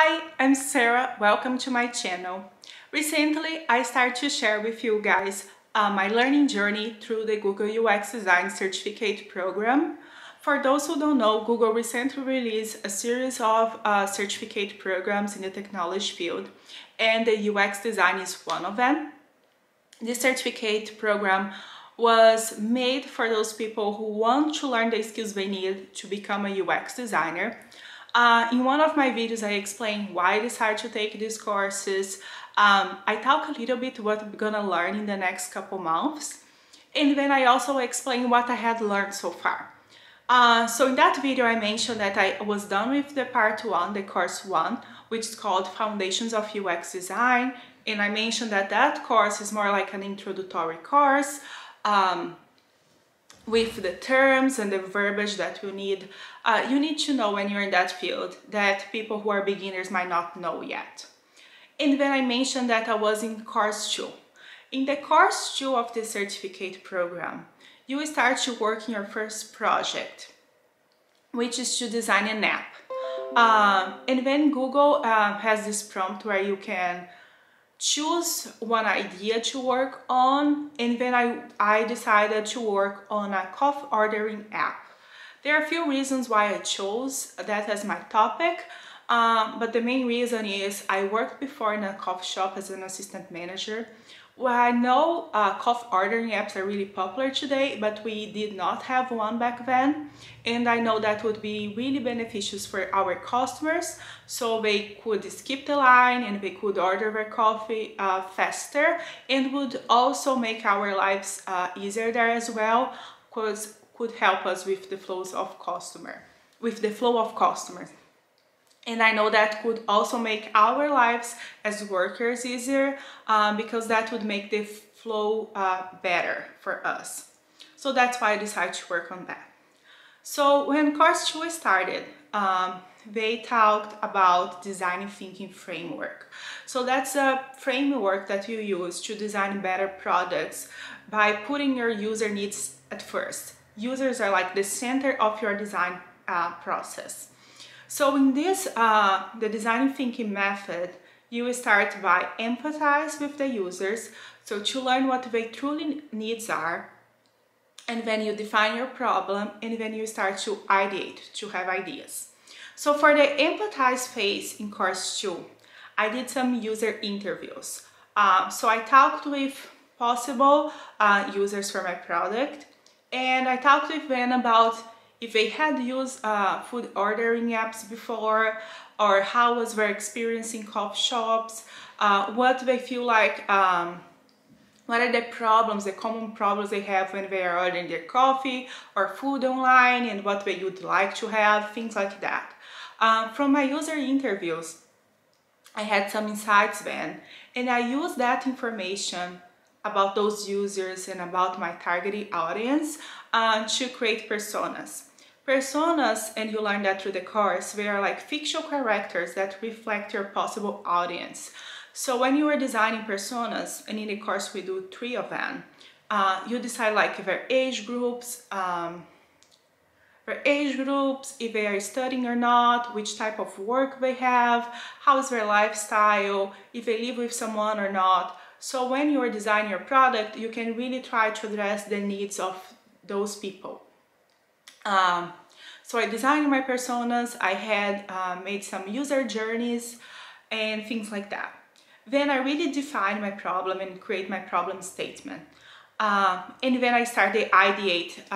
Hi, I'm Sarah, welcome to my channel. Recently, I started to share with you guys my learning journey through the Google UX Design Certificate Program. For those who don't know, Google recently released a series of certificate programs in the technology field, and the UX design is one of them. This certificate program was made for those people who want to learn the skills they need to become a UX designer. In one of my videos, I explain why I decided to take these courses. I talk a little bit what I'm gonna learn in the next couple months. And then I also explain what I had learned so far. So in that video, I mentioned that I was done with the part one, the course one, which is called Foundations of UX Design. And I mentioned that that course is more like an introductory course. With the terms and the verbiage that you need to know when you're in that field that people who are beginners might not know yet. And then I mentioned that I was in course two. In the course two of the certificate program, you will start to work in your first project, which is to design an app. And then Google has this prompt where you can choose one idea to work on, and then I decided to work on a coffee ordering app. There are a few reasons why I chose that as my topic, but the main reason is I worked before in a coffee shop as an assistant manager. Well, I know coffee ordering apps are really popular today, but we did not have one back then, and I know that would be really beneficial for our customers, so they could skip the line and they could order their coffee faster, and would also make our lives easier there as well, because could help us with the flow of customers. And I know that could also make our lives as workers easier because that would make the flow better for us. So that's why I decided to work on that. So when course two started, they talked about design thinking framework. So that's a framework that you use to design better products by putting your user needs at first. Users are like the center of your design process. So in this, the design thinking method, you will start by empathize with the users, so to learn what their truly needs are, and then you define your problem, and then you start to ideate, to have ideas. So for the empathize phase in course two, I did some user interviews. So I talked with possible users for my product, and I talked with them about if they had used food ordering apps before, or how was their experience in coffee shops, what they feel like, what are the problems, the common problems they have when they are ordering their coffee or food online, and what they would like to have, things like that. From my user interviews, I had some insights then, and I used that information about those users and about my targeted audience to create personas. Personas, and you learn that through the course, they are like fictional characters that reflect your possible audience. So when you are designing personas, and in the course we do 3 of them, you decide like their age groups, if they are studying or not, which type of work they have, how is their lifestyle, if they live with someone or not. So when you are designing your product, you can really try to address the needs of those people. So I designed my personas, I had made some user journeys and things like that. Then I really defined my problem and create my problem statement. And then I started ideate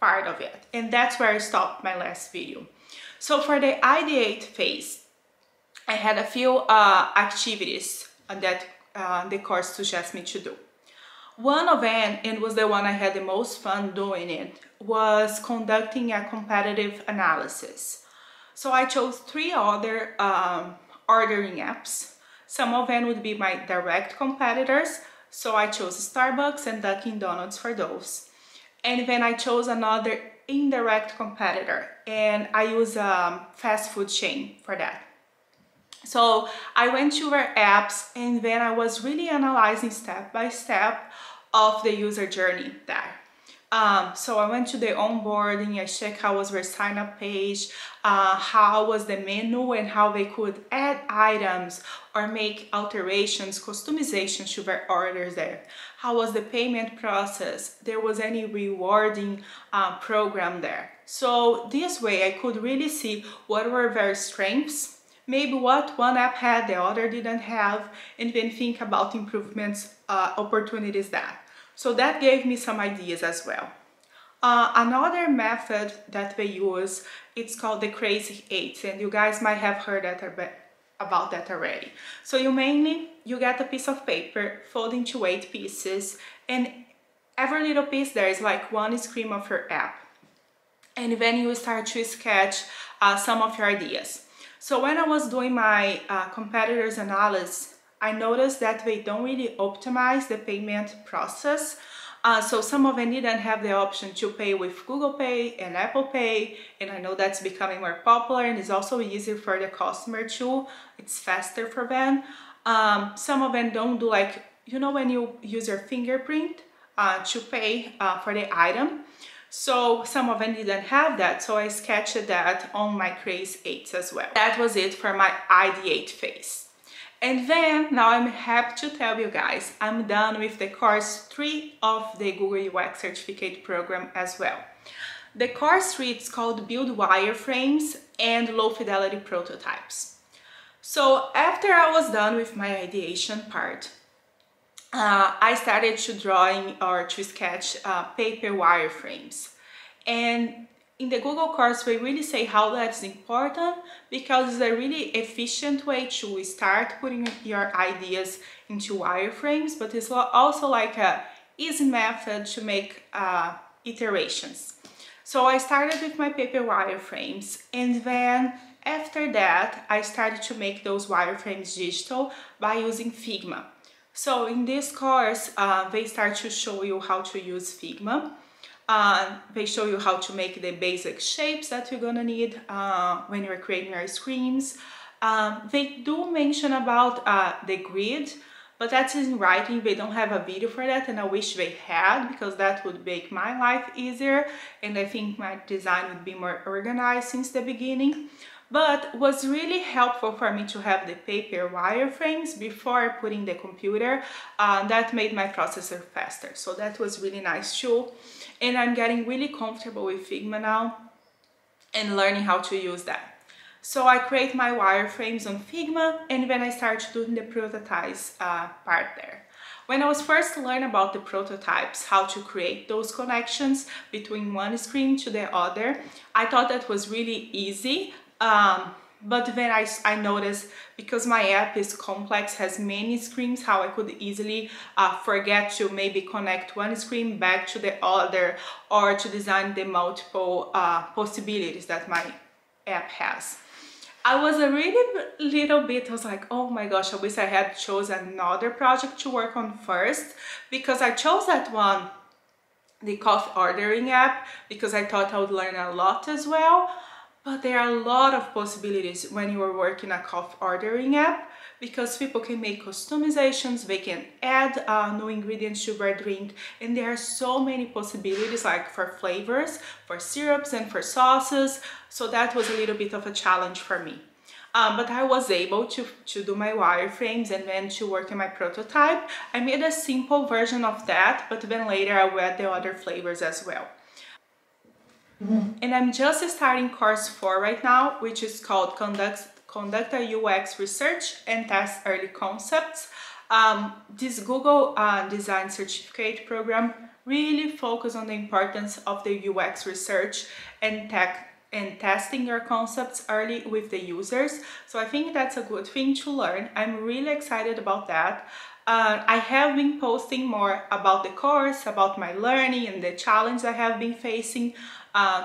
part of it. And that's where I stopped my last video. So for the ideate phase, I had a few activities that the course suggests me to do. One event, and was the one I had the most fun doing it, was conducting a competitive analysis. So I chose 3 other ordering apps. Some of them would be my direct competitors, so I chose Starbucks and Dunkin' Donuts for those. And then I chose another indirect competitor, and I use a fast food chain for that. So I went to their apps, and then I was really analyzing step by step of the user journey there. So I went to the onboarding, I checked how was their sign up page, how was the menu and how they could add items or make alterations, customizations to their orders there. How was the payment process? There was any rewarding program there. So this way I could really see what were their strengths, maybe what one app had the other didn't have, and then think about improvements, opportunities that. So that gave me some ideas as well. Another method that we use, it's called the Crazy 8, and you guys might have heard about that already. So you get a piece of paper, fold into 8 pieces, and every little piece there is like one screen of your app. And then you start to sketch some of your ideas. So when I was doing my competitors' analysis, I noticed that they don't really optimize the payment process. So some of them didn't have the option to pay with Google Pay and Apple Pay. And I know that's becoming more popular and it's also easier for the customer too. It's faster for them. Some of them don't do, like, you know, when you use your fingerprint to pay for the item. So some of them didn't have that, so I sketched that on my Crazy 8 as well. That was it for my ideate phase. And then, now I'm happy to tell you guys, I'm done with the course 3 of the Google UX Certificate Program as well. The course 3 is called Build Wireframes and Low Fidelity Prototypes. So after I was done with my ideation part, I started to drawing or to sketch paper wireframes. And in the Google course, we really say how that's important because it's a really efficient way to start putting your ideas into wireframes, but it's also like an easy method to make iterations. So I started with my paper wireframes, and then after that, I started to make those wireframes digital by using Figma. So in this course, they start to show you how to use Figma. They show you how to make the basic shapes that you're gonna need when you're creating your screens. They do mention about the grid, but that's in writing. They don't have a video for that, and I wish they had, because that would make my life easier, and I think my design would be more organized since the beginning. But it was really helpful for me to have the paper wireframes before putting the computer. That made my processor faster, so that was really nice too. And I'm getting really comfortable with Figma now and learning how to use that. So I create my wireframes on Figma, and then I start doing the prototypes part there. When I was first learning about the prototypes, how to create those connections between one screen to the other, I thought that was really easy. But then I noticed, because my app is complex, has many screens, how I could easily forget to maybe connect one screen back to the other, or to design the multiple possibilities that my app has. I was a really little bit, I was like, oh my gosh, I wish I had chosen another project to work on first, because I chose that one, the coffee ordering app, because I thought I would learn a lot as well. But there are a lot of possibilities when you are working a coffee ordering app, because people can make customizations, they can add new ingredients to their drink, and there are so many possibilities, like for flavors, for syrups, and for sauces. So that was a little bit of a challenge for me. But I was able to do my wireframes and then to work on my prototype. I made a simple version of that, but then later I will add the other flavors as well. And I'm just starting course 4 right now, which is called Conduct a UX Research and Test Early Concepts. This Google Design Certificate Program really focuses on the importance of the UX research and testing your concepts early with the users. So I think that's a good thing to learn. I'm really excited about that. I have been posting more about the course, about my learning and the challenge I have been facing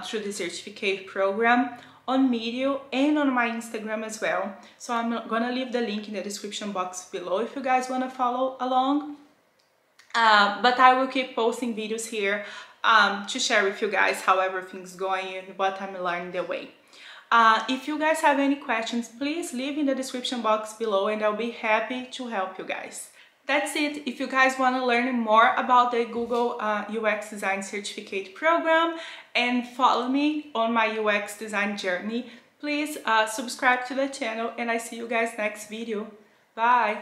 through the certificate program on Medium and on my Instagram as well. So I'm gonna leave the link in the description box below if you guys wanna follow along. But I will keep posting videos here to share with you guys how everything's going and what I'm learning the way. If you guys have any questions, please leave in the description box below and I'll be happy to help you guys. That's it. If you guys want to learn more about the Google UX Design Certificate Program and follow me on my UX design journey, please subscribe to the channel, and I see you guys next video. Bye!